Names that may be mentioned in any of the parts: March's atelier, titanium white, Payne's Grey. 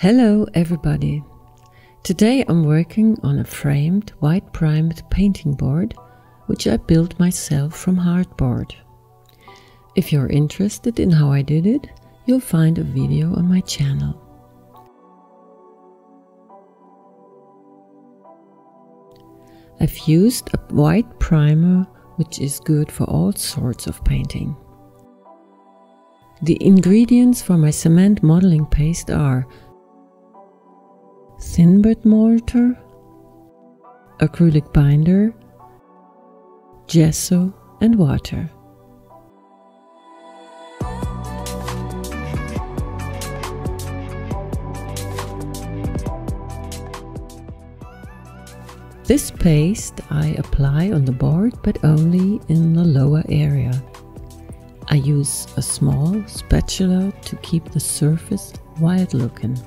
Hello everybody! Today I'm working on a framed white primed painting board which I built myself from hardboard. If you're interested in how I did it, you'll find a video on my channel. I've used a white primer which is good for all sorts of painting. The ingredients for my cement modeling paste are thin bed mortar, acrylic binder, gesso and water. This paste I apply on the board but only in the lower area. I use a small spatula to keep the surface wild looking.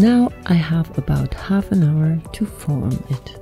Now I have about half an hour to form it.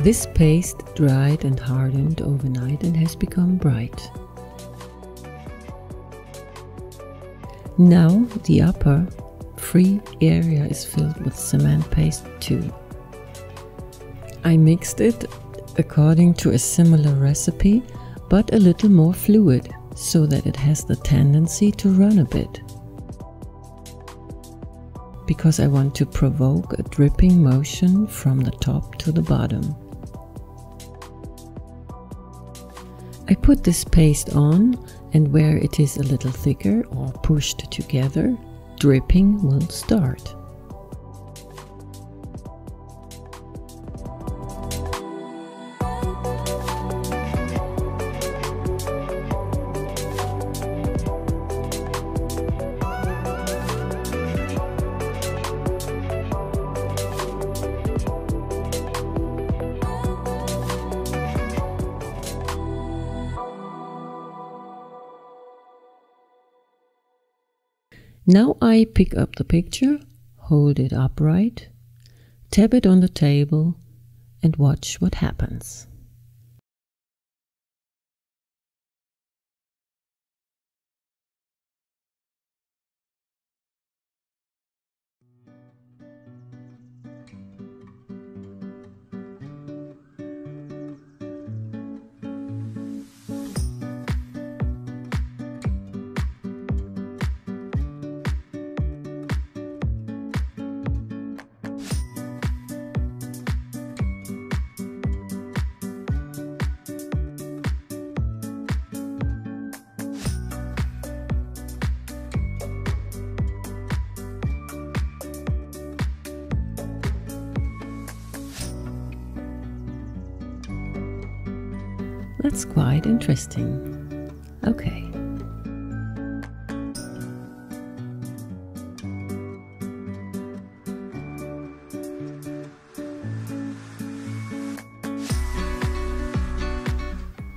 This paste dried and hardened overnight and has become bright. Now the upper, free area is filled with cement paste too. I mixed it according to a similar recipe, but a little more fluid, so that it has the tendency to run a bit. Because I want to provoke a dripping motion from the top to the bottom. I put this paste on, and where it is a little thicker or pushed together, dripping will start. Now I pick up the picture, hold it upright, tap it on the table, and watch what happens. That's quite interesting. Okay.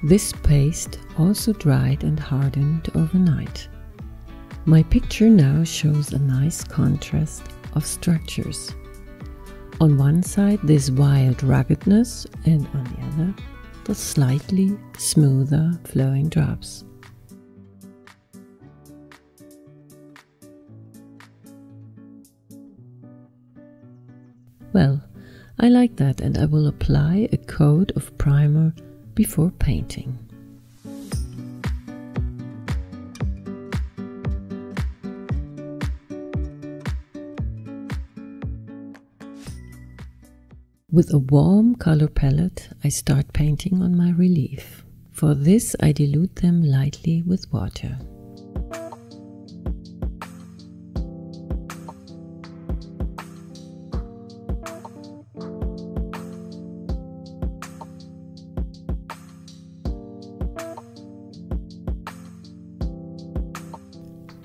This paste also dried and hardened overnight. My picture now shows a nice contrast of structures. On one side this wild ruggedness, and on the other the slightly smoother flowing drops. Well, I like that, and I will apply a coat of primer before painting. With a warm color palette, I start painting on my relief. For this, I dilute them lightly with water.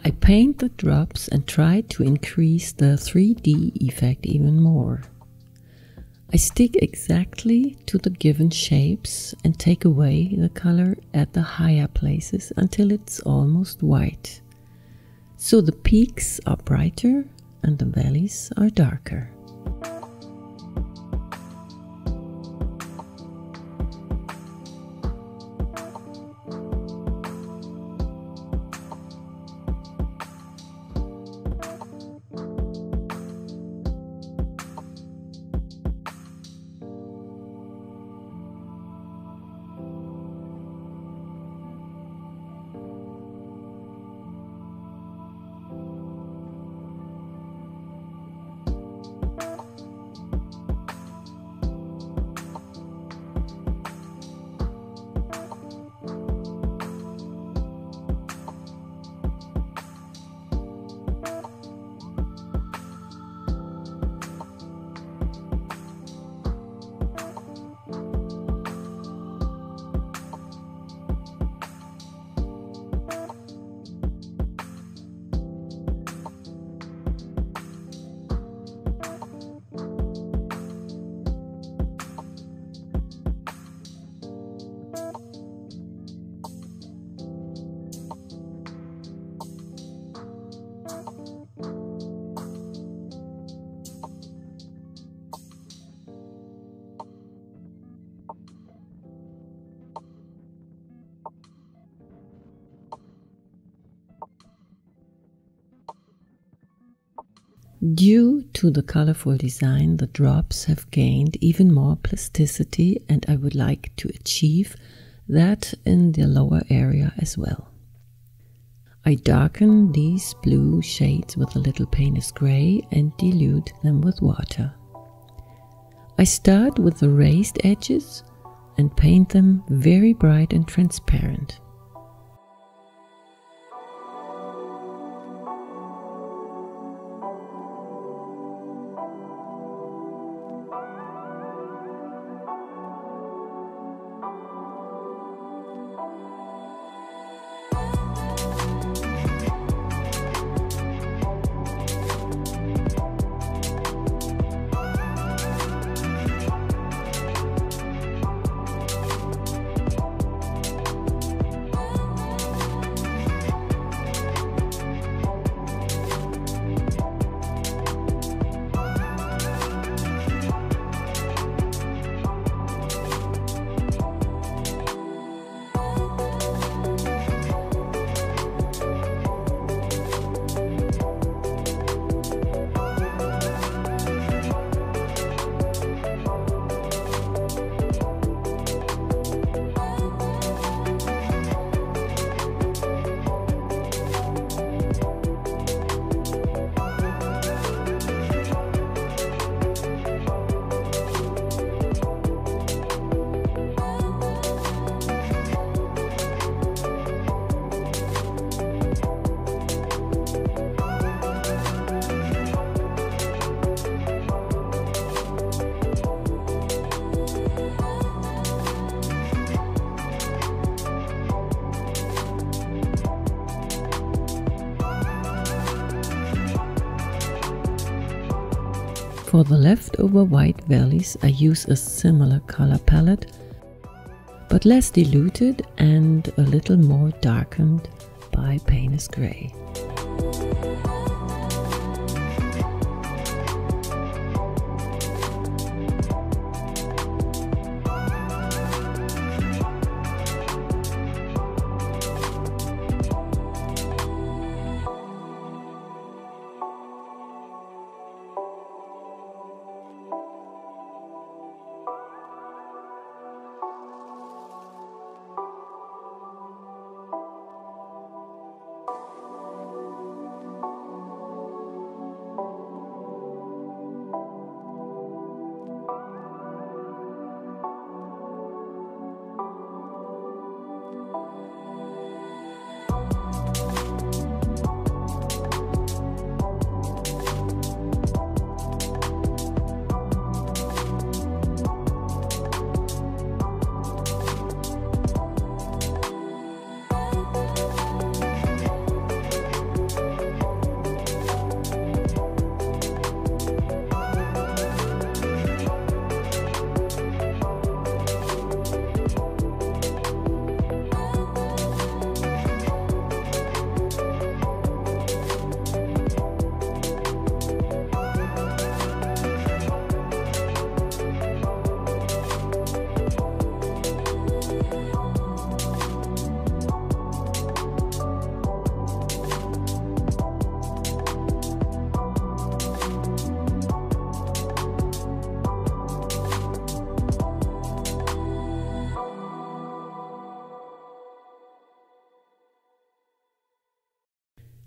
I paint the drops and try to increase the 3D effect even more. I stick exactly to the given shapes and take away the color at the higher places until it's almost white. So the peaks are brighter and the valleys are darker. Due to the colorful design, the drops have gained even more plasticity, and I would like to achieve that in the lower area as well. I darken these blue shades with a little Payne's Grey and dilute them with water. I start with the raised edges and paint them very bright and transparent. For the leftover white valleys I use a similar color palette, but less diluted and a little more darkened by Payne's Grey.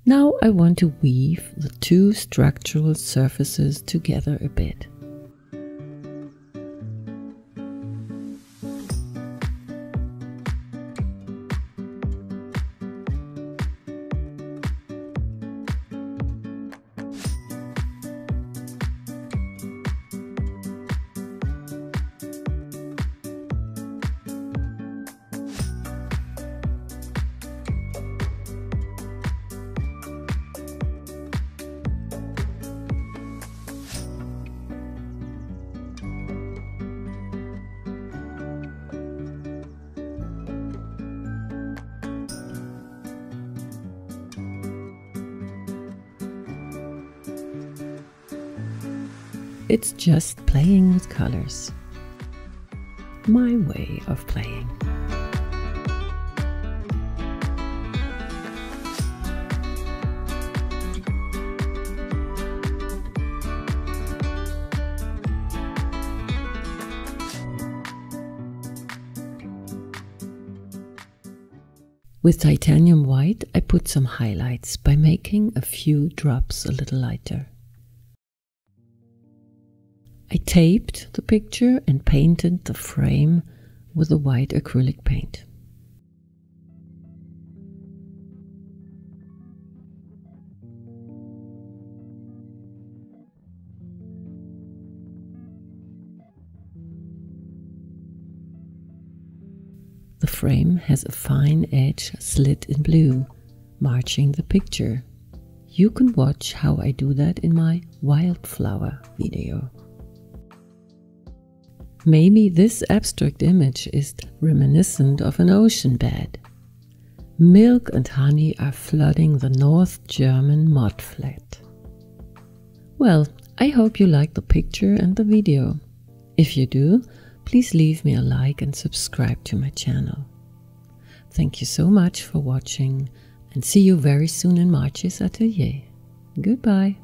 Now I want to weave the two structural surfaces together a bit. It's just playing with colors. My way of playing. With titanium white, I put some highlights by making a few drops a little lighter. I taped the picture and painted the frame with a white acrylic paint. The frame has a fine edge slit in blue, marching the picture. You can watch how I do that in my wildflower video. Maybe this abstract image is reminiscent of an ocean bed. Milk and honey are flooding the North German mud flat. Well, I hope you like the picture and the video. If you do, please leave me a like and subscribe to my channel. Thank you so much for watching and see you very soon in March's atelier. Goodbye.